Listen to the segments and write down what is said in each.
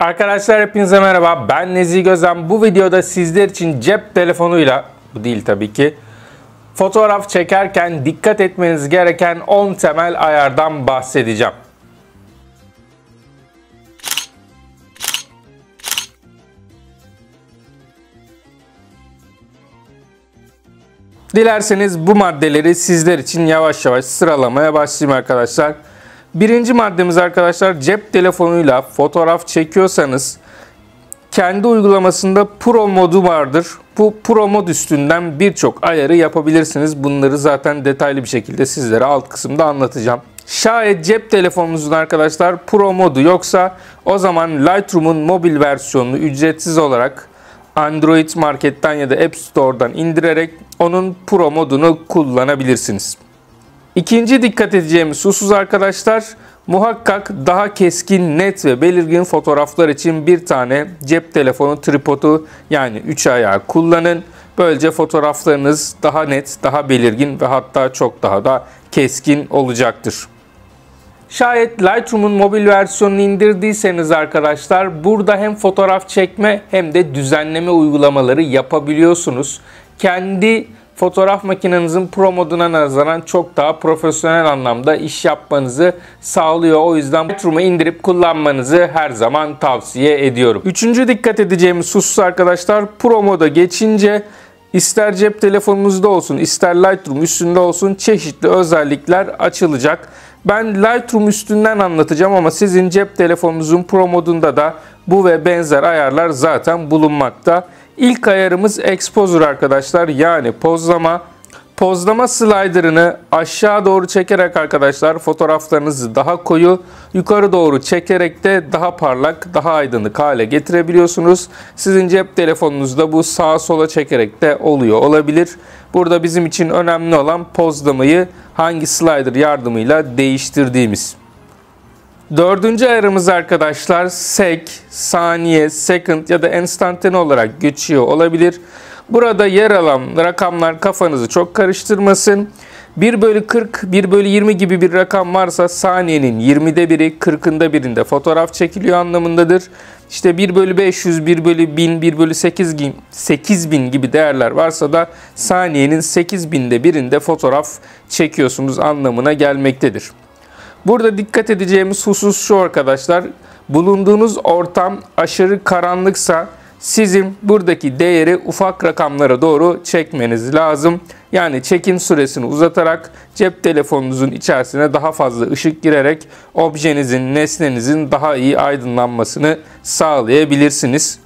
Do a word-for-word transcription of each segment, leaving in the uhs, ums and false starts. Arkadaşlar hepinize merhaba, ben Nezihi Gözen. Bu videoda sizler için cep telefonuyla, bu değil tabii ki, fotoğraf çekerken dikkat etmeniz gereken on temel ayardan bahsedeceğim. Dilerseniz bu maddeleri sizler için yavaş yavaş sıralamaya başlayayım arkadaşlar. Birinci maddemiz arkadaşlar, cep telefonuyla fotoğraf çekiyorsanız kendi uygulamasında Pro modu vardır. Bu Pro mod üstünden birçok ayarı yapabilirsiniz. Bunları zaten detaylı bir şekilde sizlere alt kısımda anlatacağım. Şayet cep telefonunuzun arkadaşlar Pro modu yoksa o zaman Lightroom'un mobil versiyonunu ücretsiz olarak Android marketten ya da App Store'dan indirerek onun Pro modunu kullanabilirsiniz. İkinci dikkat edeceğimiz husus arkadaşlar, muhakkak daha keskin, net ve belirgin fotoğraflar için bir tane cep telefonu tripodu, yani üç ayağı kullanın. Böylece fotoğraflarınız daha net, daha belirgin ve hatta çok daha da keskin olacaktır. Şayet Lightroom'un mobil versiyonunu indirdiyseniz arkadaşlar burada hem fotoğraf çekme hem de düzenleme uygulamaları yapabiliyorsunuz. Kendi fotoğraf makinenizin Pro moduna nazaran çok daha profesyonel anlamda iş yapmanızı sağlıyor. O yüzden Lightroom'u indirip kullanmanızı her zaman tavsiye ediyorum. Üçüncü dikkat edeceğimiz husus arkadaşlar, Pro moda geçince ister cep telefonunuzda olsun ister Lightroom üstünde olsun çeşitli özellikler açılacak. Ben Lightroom üstünden anlatacağım ama sizin cep telefonunuzun Pro modunda da bu ve benzer ayarlar zaten bulunmakta. İlk ayarımız exposure arkadaşlar, yani pozlama. Pozlama slider'ını aşağı doğru çekerek arkadaşlar fotoğraflarınızı daha koyu, yukarı doğru çekerek de daha parlak, daha aydınlık hale getirebiliyorsunuz. Sizin cep telefonunuzda bu sağa sola çekerek de oluyor olabilir. Burada bizim için önemli olan pozlamayı hangi slider yardımıyla değiştirdiğimiz. Dördüncü ayarımız arkadaşlar sek, saniye, second ya da enstantane olarak geçiyor olabilir. Burada yer alan rakamlar kafanızı çok karıştırmasın. bir bölü kırk, bir bölü yirmi gibi bir rakam varsa saniyenin yirmide biri, kırkında birinde fotoğraf çekiliyor anlamındadır. İşte bir bölü beş yüz, bir bölü bin, bir bölü sekiz bin, sekiz bin gibi değerler varsa da saniyenin sekiz binde birinde fotoğraf çekiyorsunuz anlamına gelmektedir. Burada dikkat edeceğimiz husus şu arkadaşlar, bulunduğunuz ortam aşırı karanlıksa sizin buradaki değeri ufak rakamlara doğru çekmeniz lazım. Yani çekim süresini uzatarak cep telefonunuzun içerisine daha fazla ışık girerek objenizin, nesnenizin daha iyi aydınlanmasını sağlayabilirsiniz.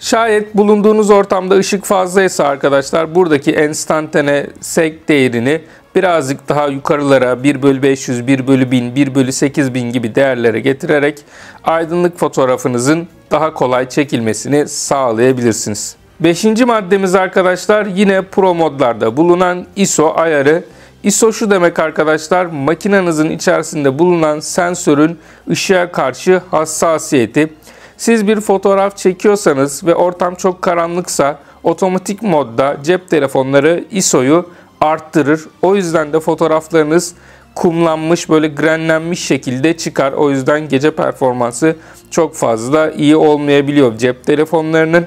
Şayet bulunduğunuz ortamda ışık fazlaysa arkadaşlar buradaki enstantane sek değerini birazcık daha yukarılara bir bölü beş yüz, bir bölü bin, bir bölü sekiz bin gibi değerlere getirerek aydınlık fotoğrafınızın daha kolay çekilmesini sağlayabilirsiniz. Beşinci maddemiz arkadaşlar yine Pro modlarda bulunan I S O ayarı. I S O şu demek arkadaşlar, makinenizin içerisinde bulunan sensörün ışığa karşı hassasiyeti. Siz bir fotoğraf çekiyorsanız ve ortam çok karanlıksa otomatik modda cep telefonları I S O'yu arttırır. O yüzden de fotoğraflarınız kumlanmış, böyle grenlenmiş şekilde çıkar. O yüzden gece performansı çok fazla iyi olmayabiliyor cep telefonlarının.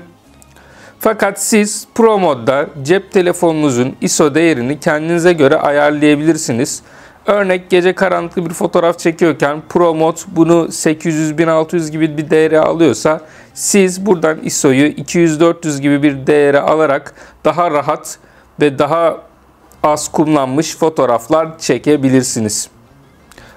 Fakat siz Pro modda cep telefonunuzun I S O değerini kendinize göre ayarlayabilirsiniz. Örnek gece karanlıklı bir fotoğraf çekiyorken Pro mod bunu sekiz yüz bin altı yüz gibi bir değere alıyorsa siz buradan I S O'yu iki yüz dört yüz gibi bir değere alarak daha rahat ve daha az kumlanmış fotoğraflar çekebilirsiniz.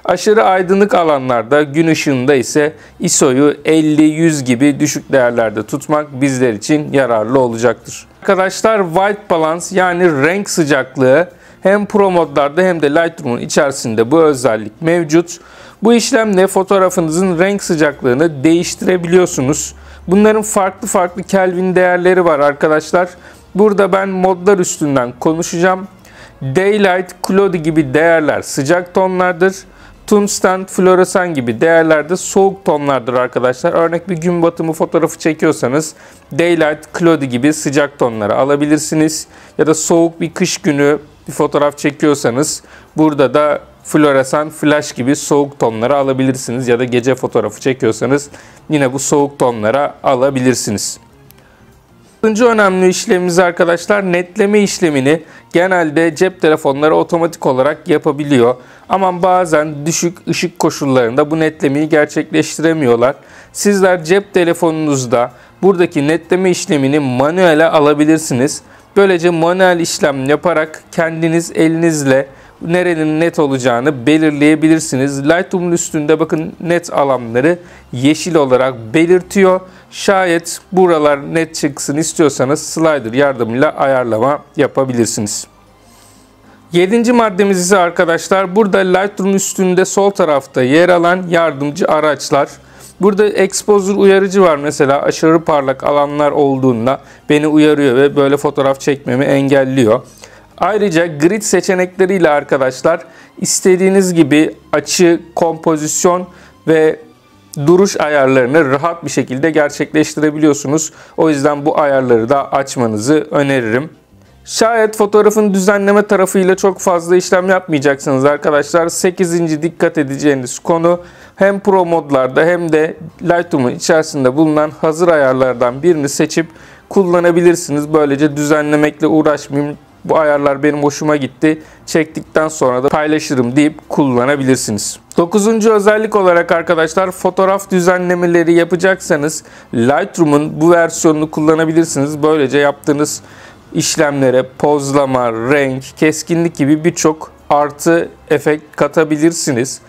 Aşırı aydınlık alanlarda, gün ışığında ise I S O'yu elli yüz gibi düşük değerlerde tutmak bizler için yararlı olacaktır. Arkadaşlar white balance, yani renk sıcaklığı, hem Pro modlarda hem de Lightroom'un içerisinde bu özellik mevcut. Bu işlemle fotoğrafınızın renk sıcaklığını değiştirebiliyorsunuz. Bunların farklı farklı Kelvin değerleri var arkadaşlar. Burada ben modlar üstünden konuşacağım. Daylight, Clarity gibi değerler sıcak tonlardır. Tungsten, fluorescent gibi değerler de soğuk tonlardır arkadaşlar. Örnek bir gün batımı fotoğrafı çekiyorsanız Daylight, Clarity gibi sıcak tonları alabilirsiniz. Ya da soğuk bir kış günü bir fotoğraf çekiyorsanız burada da fluorescent flash gibi soğuk tonları alabilirsiniz. Ya da gece fotoğrafı çekiyorsanız yine bu soğuk tonlara alabilirsiniz. Üçüncü önemli işlemimiz arkadaşlar, netleme işlemini genelde cep telefonları otomatik olarak yapabiliyor. Ama bazen düşük ışık koşullarında bu netlemeyi gerçekleştiremiyorlar. Sizler cep telefonunuzda buradaki netleme işlemini manuele alabilirsiniz. Böylece manuel işlem yaparak kendiniz elinizle nerenin net olacağını belirleyebilirsiniz. Lightroom'un üstünde bakın net alanları yeşil olarak belirtiyor. Şayet buralar net çıksın istiyorsanız slider yardımıyla ayarlama yapabilirsiniz. Yedinci maddemiz ise arkadaşlar, burada Lightroom'un üstünde sol tarafta yer alan yardımcı araçlar. Burada exposure uyarıcı var mesela, aşırı parlak alanlar olduğunda beni uyarıyor ve böyle fotoğraf çekmemi engelliyor. Ayrıca grid seçenekleriyle arkadaşlar istediğiniz gibi açı, kompozisyon ve duruş ayarlarını rahat bir şekilde gerçekleştirebiliyorsunuz. O yüzden bu ayarları da açmanızı öneririm. Şayet fotoğrafın düzenleme tarafıyla çok fazla işlem yapmayacaksınız arkadaşlar. sekizinci dikkat edeceğiniz konu, hem Pro modlarda hem de Lightroom'un içerisinde bulunan hazır ayarlardan birini seçip kullanabilirsiniz. Böylece düzenlemekle uğraşmayayım, bu ayarlar benim hoşuma gitti, çektikten sonra da paylaşırım deyip kullanabilirsiniz. Dokuzuncu özellik olarak arkadaşlar, fotoğraf düzenlemeleri yapacaksanız Lightroom'un bu versiyonunu kullanabilirsiniz. Böylece yaptığınız işlemlere pozlama, renk, keskinlik gibi birçok artı efekt katabilirsiniz.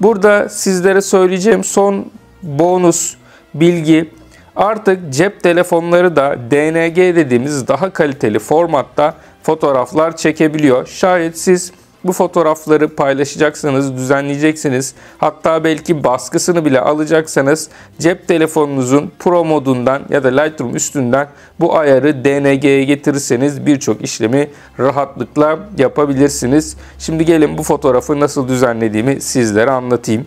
Burada sizlere söyleyeceğim son bonus bilgi, artık cep telefonları da D N G dediğimiz daha kaliteli formatta fotoğraflar çekebiliyor. Şayet siz bu fotoğrafları paylaşacaksanız, düzenleyeceksiniz, hatta belki baskısını bile alacaksanız cep telefonunuzun Pro modundan ya da Lightroom üstünden bu ayarı D N G'ye getirirseniz birçok işlemi rahatlıkla yapabilirsiniz. Şimdi gelin bu fotoğrafı nasıl düzenlediğimi sizlere anlatayım.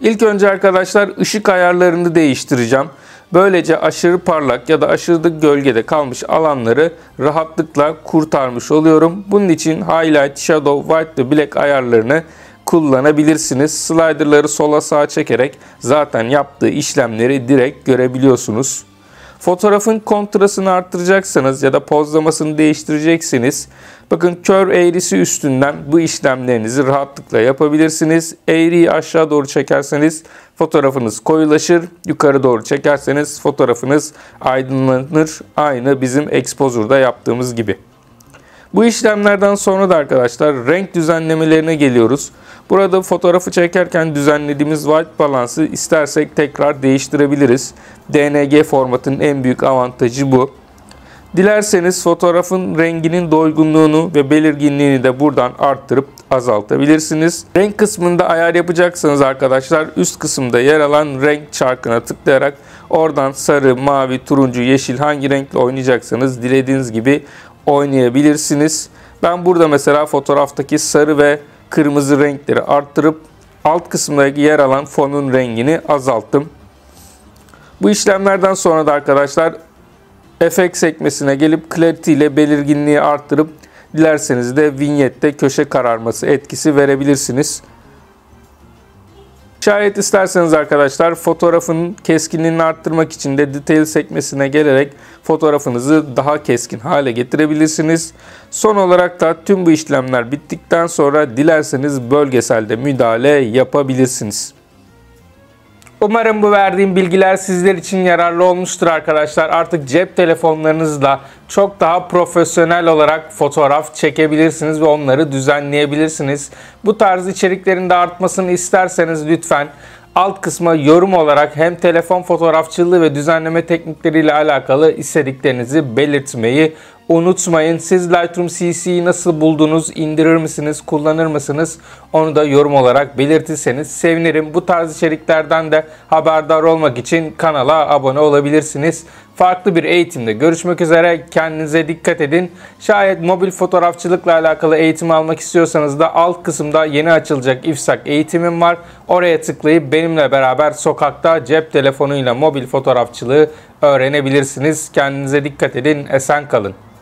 İlk önce arkadaşlar ışık ayarlarını değiştireceğim. Böylece aşırı parlak ya da aşırı gölgede kalmış alanları rahatlıkla kurtarmış oluyorum. Bunun için Highlight, Shadow, White to Black ayarlarını kullanabilirsiniz. Slider'ları sola sağa çekerek zaten yaptığı işlemleri direkt görebiliyorsunuz. Fotoğrafın kontrastını arttıracaksanız ya da pozlamasını değiştireceksiniz, bakın kör eğrisi üstünden bu işlemlerinizi rahatlıkla yapabilirsiniz. Eğriyi aşağı doğru çekerseniz fotoğrafınız koyulaşır. Yukarı doğru çekerseniz fotoğrafınız aydınlanır. Aynı bizim exposure'da yaptığımız gibi. Bu işlemlerden sonra da arkadaşlar renk düzenlemelerine geliyoruz. Burada fotoğrafı çekerken düzenlediğimiz white balance'ı istersek tekrar değiştirebiliriz. D N G formatının en büyük avantajı bu. Dilerseniz fotoğrafın renginin doygunluğunu ve belirginliğini de buradan arttırıp azaltabilirsiniz. Renk kısmında ayar yapacaksanız arkadaşlar üst kısımda yer alan renk çarkına tıklayarak oradan sarı, mavi, turuncu, yeşil hangi renkle oynayacaksanız dilediğiniz gibi oynayabilirsiniz. Ben burada mesela fotoğraftaki sarı ve kırmızı renkleri arttırıp alt kısımdaki yer alan fonun rengini azalttım. Bu işlemlerden sonra da arkadaşlar efekt sekmesine gelip Clarity ile belirginliği arttırıp dilerseniz de vignette köşe kararması etkisi verebilirsiniz. Şayet isterseniz arkadaşlar fotoğrafın keskinliğini arttırmak için de detail sekmesine gelerek fotoğrafınızı daha keskin hale getirebilirsiniz. Son olarak da tüm bu işlemler bittikten sonra dilerseniz bölgeselde müdahale yapabilirsiniz. Umarım bu verdiğim bilgiler sizler için yararlı olmuştur arkadaşlar. Artık cep telefonlarınızla çok daha profesyonel olarak fotoğraf çekebilirsiniz ve onları düzenleyebilirsiniz. Bu tarz içeriklerin de artmasını isterseniz lütfen alt kısma yorum olarak hem telefon fotoğrafçılığı ve düzenleme teknikleriyle alakalı istediklerinizi belirtmeyi unutmayın. Siz Lightroom C C'yi nasıl buldunuz? İndirir misiniz? Kullanır mısınız? Onu da yorum olarak belirtirseniz sevinirim. Bu tarz içeriklerden de haberdar olmak için kanala abone olabilirsiniz. Farklı bir eğitimde görüşmek üzere. Kendinize dikkat edin. Şayet mobil fotoğrafçılıkla alakalı eğitim almak istiyorsanız da alt kısımda yeni açılacak İFSAK eğitimim var. Oraya tıklayıp benimle beraber sokakta cep telefonuyla mobil fotoğrafçılığı öğrenebilirsiniz. Kendinize dikkat edin. Esen kalın.